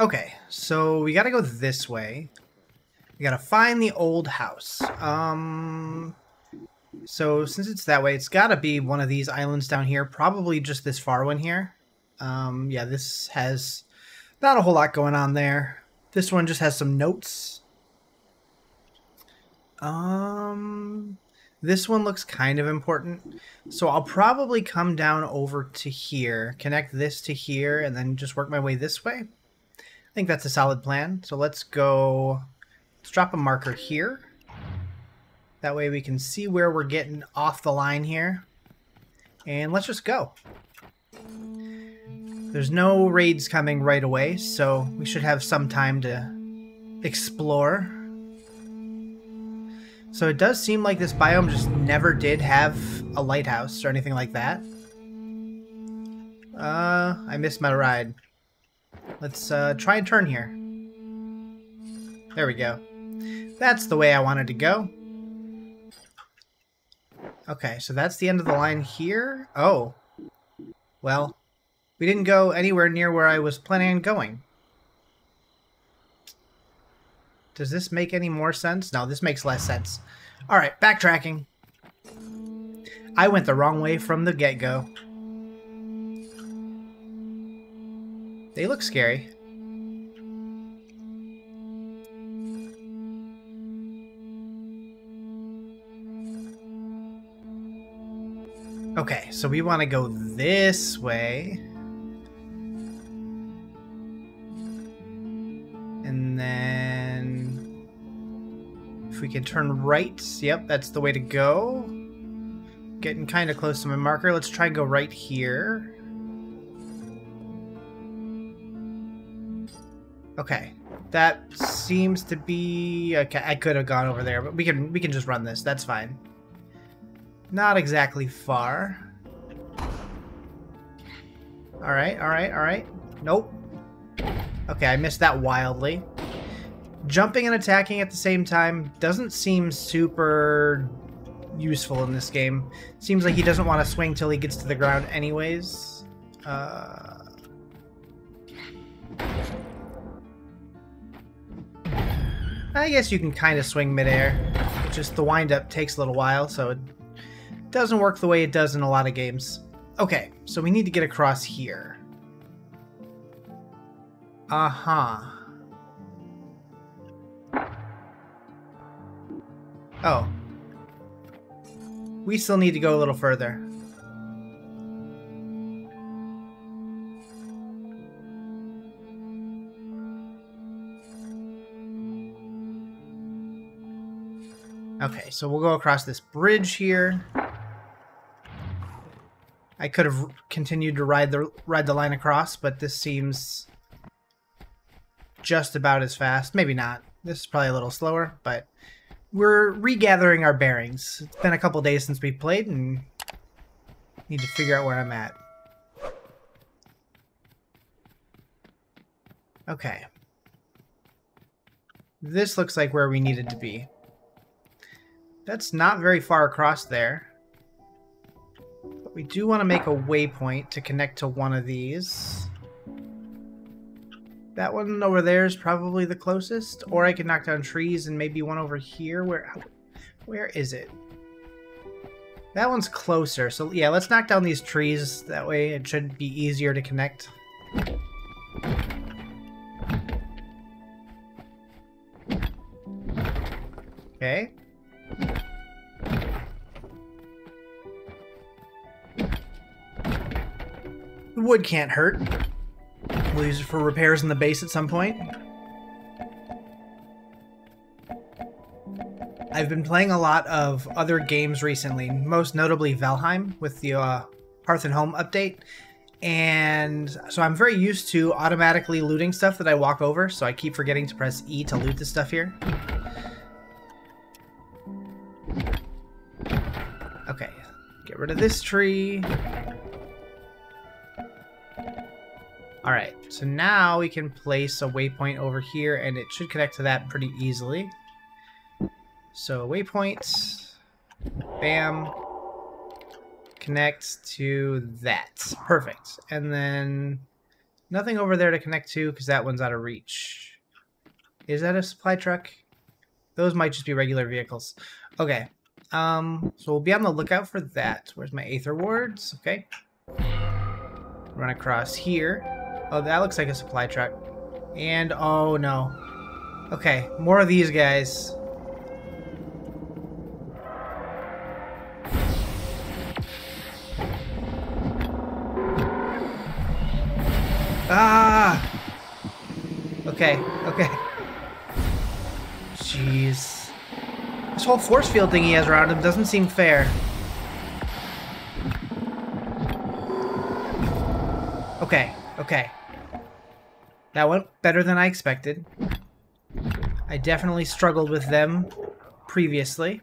Okay, so we gotta go this way. We gotta find the old house. So since it's that way, it's gotta be one of these islands down here. Probably just this far one here. Yeah, this has not a whole lot going on there. This one just has some notes. This one looks kind of important. So I'll probably come down over to here, connect this to here, and then just work my way this way. I think that's a solid plan. So let's go, let's drop a marker here. That way we can see where we're getting off the line here. And let's just go. There's no raids coming right away, so we should have some time to explore. So it does seem like this biome just never did have a lighthouse or anything like that. I missed my ride. Let's try and turn here. There we go. That's the way I wanted to go. Okay, so that's the end of the line here. Oh. Well, we didn't go anywhere near where I was planning on going. Does this make any more sense? No, this makes less sense. Alright, backtracking. I went the wrong way from the get-go. They look scary. Okay, so we want to go this way. And then if we can turn right, yep, that's the way to go. Getting kind of close to my marker. Let's try and go right here. Okay, that seems to be... Okay, I could have gone over there, but we can just run this. That's fine. Not exactly far. Alright, alright, alright. Nope. Okay, I missed that wildly. Jumping and attacking at the same time doesn't seem super useful in this game. Seems like he doesn't want to swing till he gets to the ground anyways. I guess you can kind of swing midair. Just the wind-up takes a little while, so it doesn't work the way it does in a lot of games. Okay, so we need to get across here. Oh. We still need to go a little further. Okay, so we'll go across this bridge here. I could have continued to ride the line across, but this seems just about as fast. Maybe not. This is probably a little slower, but we're regathering our bearings. It's been a couple days since we played, and need to figure out where I'm at. Okay. This looks like where we needed to be. That's not very far across there. But we do want to make a waypoint to connect to one of these. That one over there is probably the closest. Or I can knock down trees and maybe one over here. Where is it? That one's closer. So yeah, let's knock down these trees. That way it should be easier to connect. Okay. Wood can't hurt. We'll use it for repairs in the base at some point. I've been playing a lot of other games recently, most notably Valheim with the Hearth and Home update. And so I'm very used to automatically looting stuff that I walk over, so I keep forgetting to press E to loot this stuff here. Okay, get rid of this tree. Alright, so now we can place a waypoint over here, and it should connect to that pretty easily. So, waypoint. Bam. Connects to that. Perfect. And then Nothing over there to connect to because that one's out of reach. Is that a supply truck? Those might just be regular vehicles. Okay. So we'll be on the lookout for that. Where's my Aether Wards? Okay. Run across here. Oh, that looks like a supply truck. And, oh no. Okay, more of these guys. Ah! Okay, okay. Jeez. This whole force field thing he has around him doesn't seem fair. Okay, okay. That went better than I expected. I definitely struggled with them previously.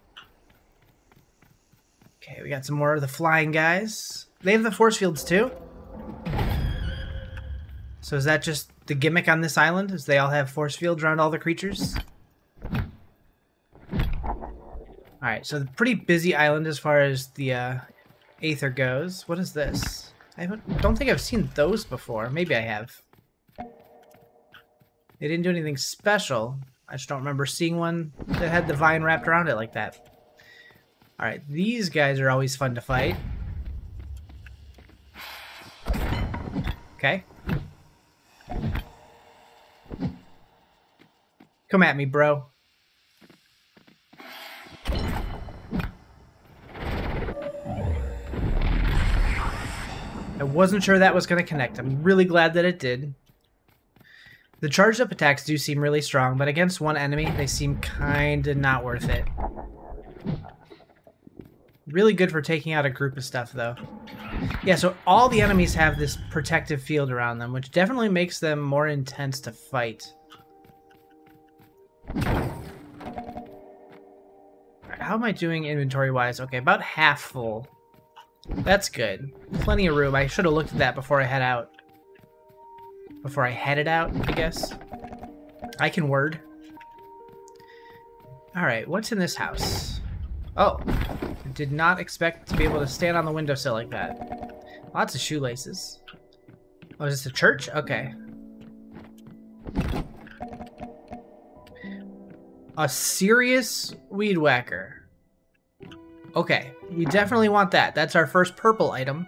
Okay, we got some more of the flying guys. They have the force fields too? So is that just the gimmick on this island? Is they all have force fields around all the creatures? Alright, so the pretty busy island as far as the Aether goes. What is this? I don't think I've seen those before. Maybe I have. They didn't do anything special. I just don't remember seeing one that had the vine wrapped around it like that. Alright, these guys are always fun to fight. Okay. Come at me, bro. I wasn't sure that was going to connect. I'm really glad that it did. The charged-up attacks do seem really strong, but against one enemy, they seem kind of not worth it. Really good for taking out a group of stuff, though. Yeah, so all the enemies have this protective field around them, which definitely makes them more intense to fight. How am I doing inventory-wise? Okay, about half full. That's good. Plenty of room. I should have looked at that before I head out. Before I headed out, I guess. I can word. Alright, what's in this house? Oh. I did not expect to be able to stand on the windowsill like that. Lots of shoelaces. Oh, is this a church? Okay. A serious weed whacker. Okay, we definitely want that. That's our first purple item.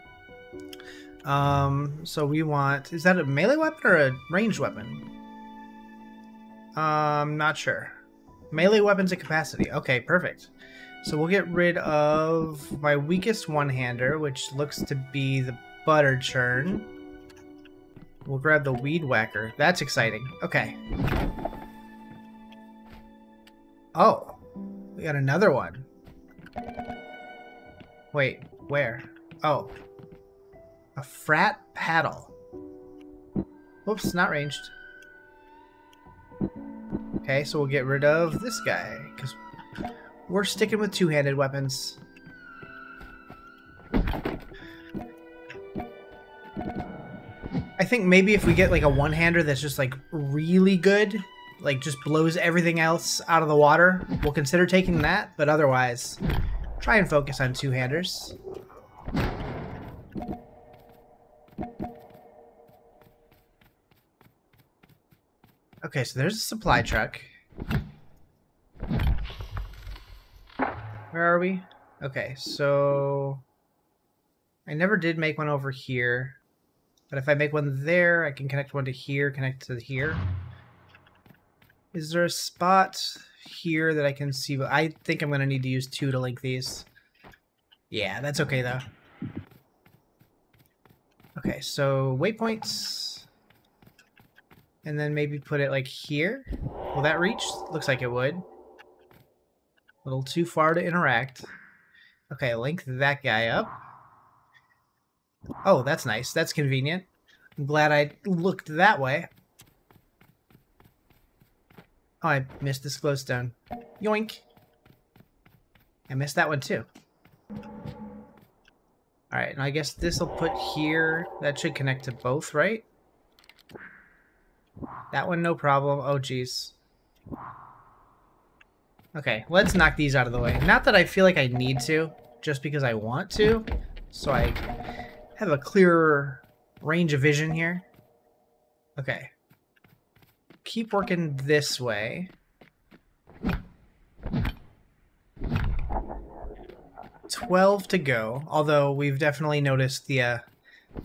So we want... Is that a melee weapon or a ranged weapon? Not sure. Melee weapons at capacity. Okay, perfect. So we'll get rid of my weakest one-hander, which looks to be the Butter Churn. We'll grab the Weed Whacker. That's exciting. Okay. Oh, we got another one. Wait, where? Oh, a frat paddle. Whoops, not ranged. Okay, so we'll get rid of this guy because we're sticking with two-handed weapons. I think maybe if we get like a one-hander that's just like really good, like just blows everything else out of the water, we'll consider taking that, but otherwise try and focus on two-handers. Okay, so there's a supply truck. Where are we? Okay, so I never did make one over here, but if I make one there, I can connect one to here, connect to here. Is there a spot here that I can see? I think I'm going to need to use two to link these. Yeah, that's okay, though. Okay, so waypoints. And then maybe put it, like, here. Will that reach? Looks like it would. A little too far to interact. Okay, link that guy up. Oh, that's nice. That's convenient. I'm glad I looked that way. Oh, I missed this glowstone. Yoink! I missed that one too. Alright, and I guess this will put here. That should connect to both, right? That one, no problem. Oh, jeez. Okay, let's knock these out of the way. Not that I feel like I need to, just because I want to. So I have a clearer range of vision here. Okay. Keep working this way. Twelve to go, although we've definitely noticed the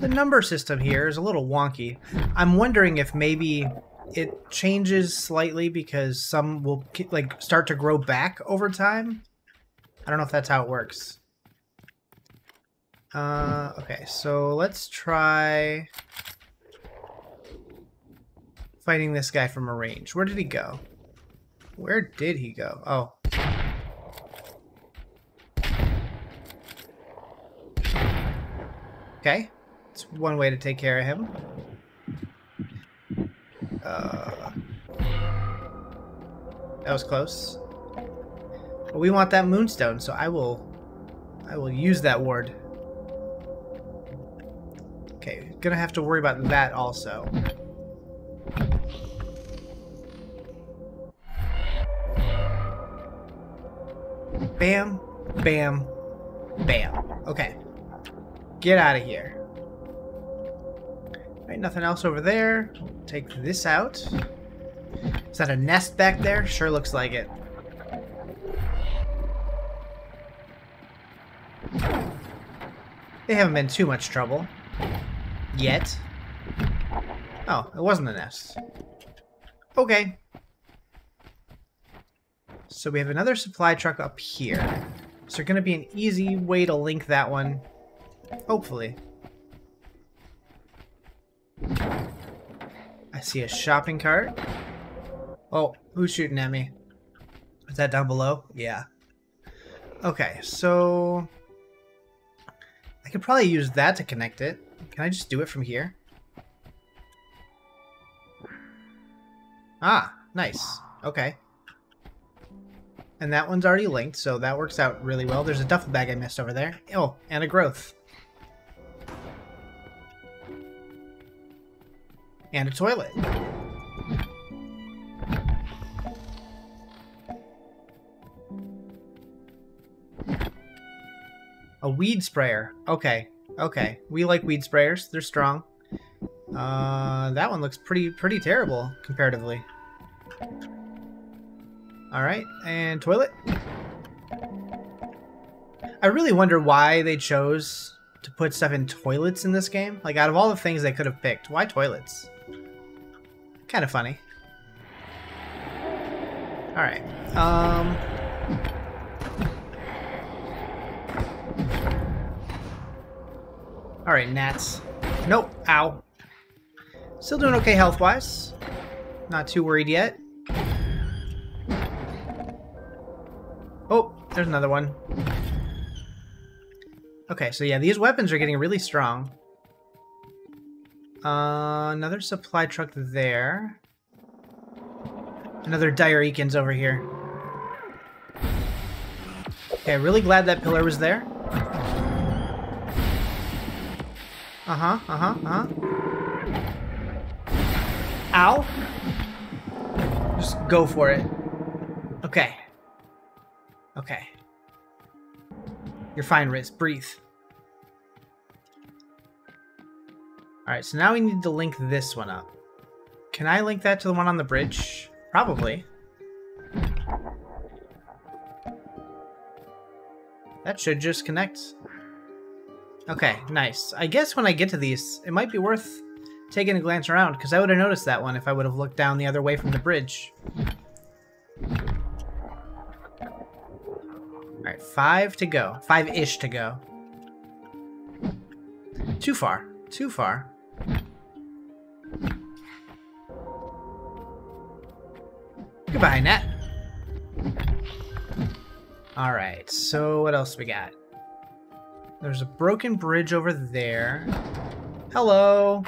number system here is a little wonky. I'm wondering if maybe it changes slightly because some will like start to grow back over time. I don't know if that's how it works. Okay, so let's try fighting this guy from a range. Where did he go? Where did he go? Oh. Okay, it's one way to take care of him. That was close. But we want that moonstone, so I will use that ward. Okay, gonna have to worry about that also. Bam, bam, bam. Okay. Get out of here. Right, nothing else over there. Take this out. Is that a nest back there? Sure looks like it. They haven't been too much trouble. Yet. Oh, it wasn't a nest. Okay. So we have another supply truck up here. Is there going to be an easy way to link that one? Hopefully. I see a shopping cart. Oh, who's shooting at me? Is that down below? Yeah. Okay, so I could probably use that to connect it. Can I just do it from here? Ah, nice. Okay. And that one's already linked, so that works out really well. There's a duffel bag I missed over there. Oh, and a growth. And a toilet. A weed sprayer. Okay, okay. We like weed sprayers. They're strong. That one looks pretty terrible, comparatively. Alright, and toilet. I really wonder why they chose to put stuff in toilets in this game. Like, out of all the things they could have picked, why toilets? Kind of funny. Alright. Alright, gnats. Nope. Ow. Still doing okay health-wise. Not too worried yet. Oh, there's another one. Okay, so yeah, these weapons are getting really strong. Another supply truck there. Another Dire Aekins over here. Okay, really glad that pillar was there. Uh-huh, uh-huh, uh-huh. Ow! Just go for it. Okay. Okay. You're fine, Ritz. Breathe. Alright, so now we need to link this one up. Can I link that to the one on the bridge? Probably. That should just connect. Okay, nice. I guess when I get to these, it might be worth taking a glance around, because I would have noticed that one if I would have looked down the other way from the bridge. 5 to go. 5-ish to go. Too far. Too far. Goodbye, Nat. Alright, so what else we got? There's a broken bridge over there. Hello!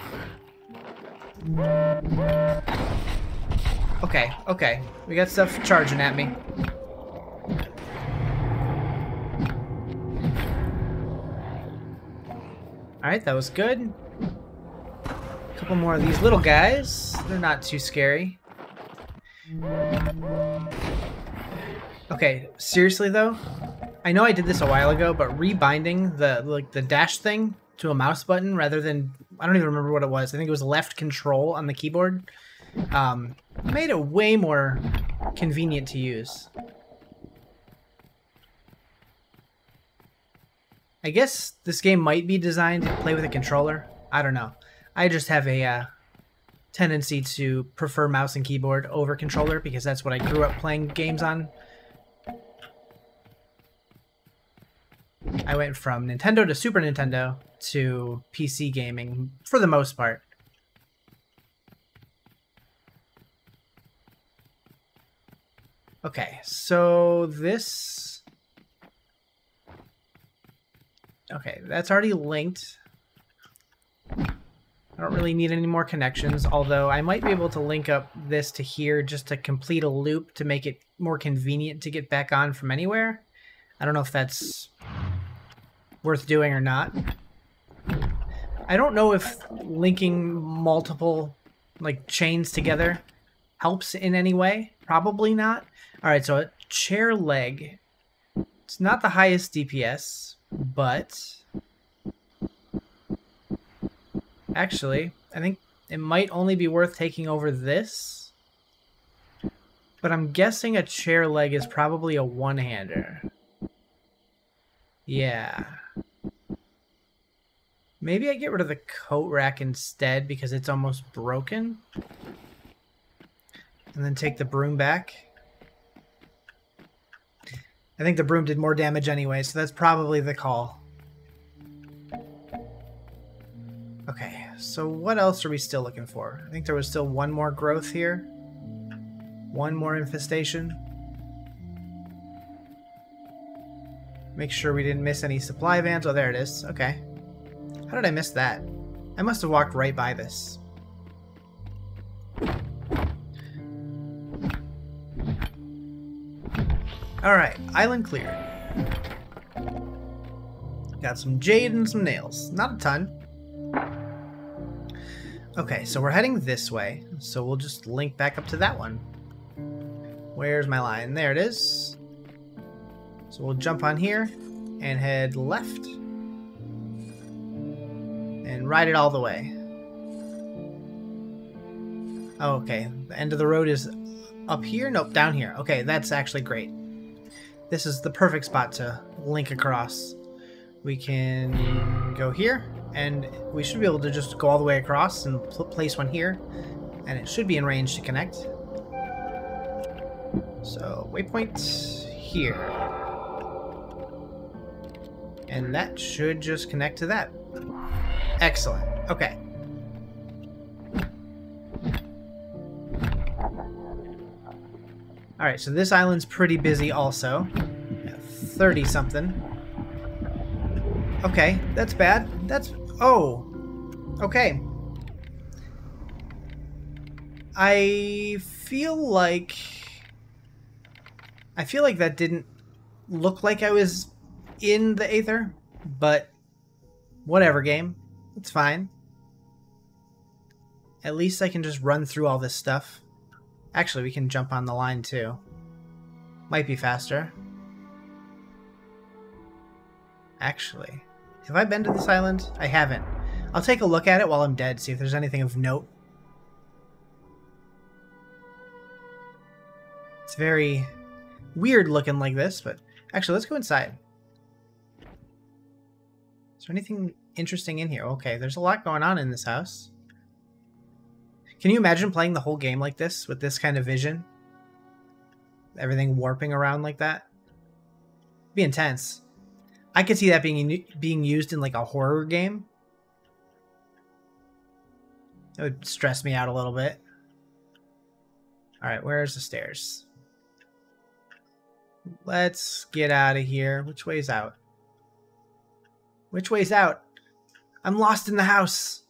Okay, okay. We got stuff charging at me. Alright, that was good. A couple more of these little guys. They're not too scary. Okay, seriously though, I know I did this a while ago, but rebinding the dash thing to a mouse button rather than I don't even remember what it was. I think it was left control on the keyboard. Made it way more convenient to use. I guess this game might be designed to play with a controller. I don't know. I just have a tendency to prefer mouse and keyboard over controller because that's what I grew up playing games on. I went from Nintendo to Super Nintendo to PC gaming for the most part. Okay, so this... Okay, that's already linked. I don't really need any more connections, although I might be able to link up this to here just to complete a loop to make it more convenient to get back on from anywhere. I don't know if that's worth doing or not. I don't know if linking multiple like chains together helps in any way. Probably not. Alright, so a chair leg. It's not the highest DPS, but... Actually, I think it might only be worth taking over this. But I'm guessing a chair leg is probably a one-hander. Yeah. Maybe I get rid of the coat rack instead because it's almost broken. And then take the broom back. I think the broom did more damage anyway, so that's probably the call. Okay, so what else are we still looking for? I think there was still one more growth here. One more infestation. Make sure we didn't miss any supply vans. Oh, there it is. Okay. How did I miss that? I must have walked right by this. Alright, island cleared. Got some jade and some nails. Not a ton. Okay, so we're heading this way, so we'll just link back up to that one. Where's my line? There it is. So we'll jump on here and head left. And ride it all the way. Oh, okay, the end of the road is up here? Nope, down here. Okay, that's actually great. This is the perfect spot to link across. We can go here, and we should be able to just go all the way across and place one here, and it should be in range to connect. So, waypoint here. And that should just connect to that. Excellent. Okay. Alright, so this island's pretty busy also. 30-something. Okay, that's bad. That's... Oh! Okay. I feel like that didn't look like I was in the Aether, but whatever, game. It's fine. At least I can just run through all this stuff. Actually, we can jump on the line, too. Might be faster. Actually, have I been to this island? I haven't. I'll take a look at it while I'm dead, see if there's anything of note. It's very weird looking like this, but... Actually, let's go inside. Is there anything interesting in here? Okay, there's a lot going on in this house. Can you imagine playing the whole game like this, with this kind of vision? Everything warping around like that? It'd be intense. I could see that being used in like a horror game. It would stress me out a little bit. Alright, where's the stairs? Let's get out of here. Which way's out? Which way's out? I'm lost in the house!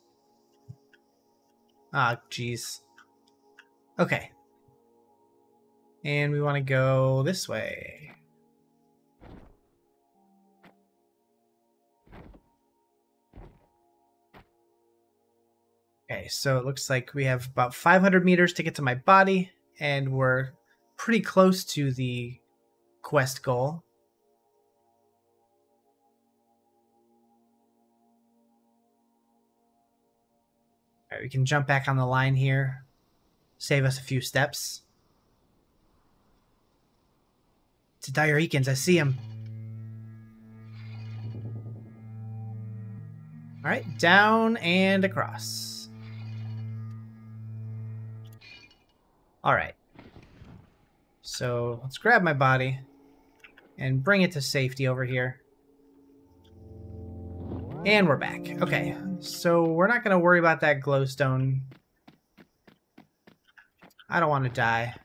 Ah, jeez. Okay. And we want to go this way. Okay, so it looks like we have about 500 meters to get to my body, and we're pretty close to the quest goal. All right, we can jump back on the line here. Save us a few steps. It's a Dire Aekins. I see him. All right, down and across. All right. So let's grab my body and bring it to safety over here. And we're back. Okay, so we're not going to worry about that glowstone. I don't want to die.